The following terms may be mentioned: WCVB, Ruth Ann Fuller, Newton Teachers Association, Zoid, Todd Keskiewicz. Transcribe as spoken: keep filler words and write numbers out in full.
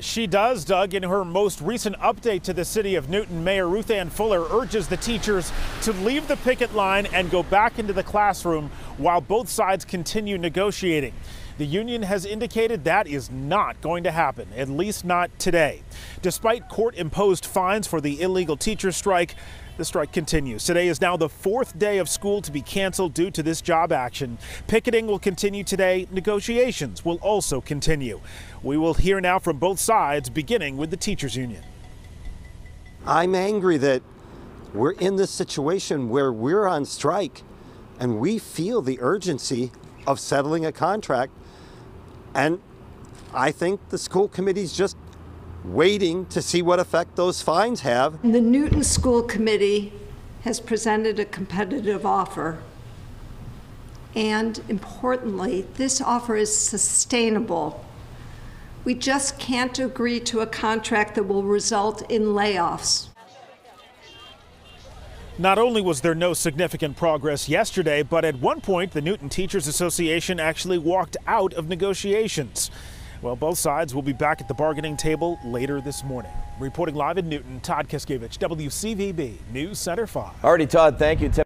She does, Doug. In her most recent update to the city of Newton, Mayor Ruth Ann Fuller urges the teachers to leave the picket line and go back into the classroom while both sides continue negotiating. The union has indicated that is not going to happen, at least not today. Despite court-imposed fines for the illegal teacher strike, the strike continues. Today is now the fourth day of school to be canceled due to this job action. Picketing will continue today. Negotiations will also continue. We will hear now from both sides, beginning with the teachers union. I'm angry that we're in this situation where we're on strike and we feel the urgency of settling a contract. And I think the school committee's just waiting to see what effect those fines have. The Newton School Committee has presented a competitive offer. And importantly, this offer is sustainable. We just can't agree to a contract that will result in layoffs. Not only was there no significant progress yesterday, but at one point, the Newton Teachers Association actually walked out of negotiations. Well, both sides will be back at the bargaining table later this morning. Reporting live in Newton, Todd Keskiewicz, W C V B News Center five. All righty, Todd, thank you.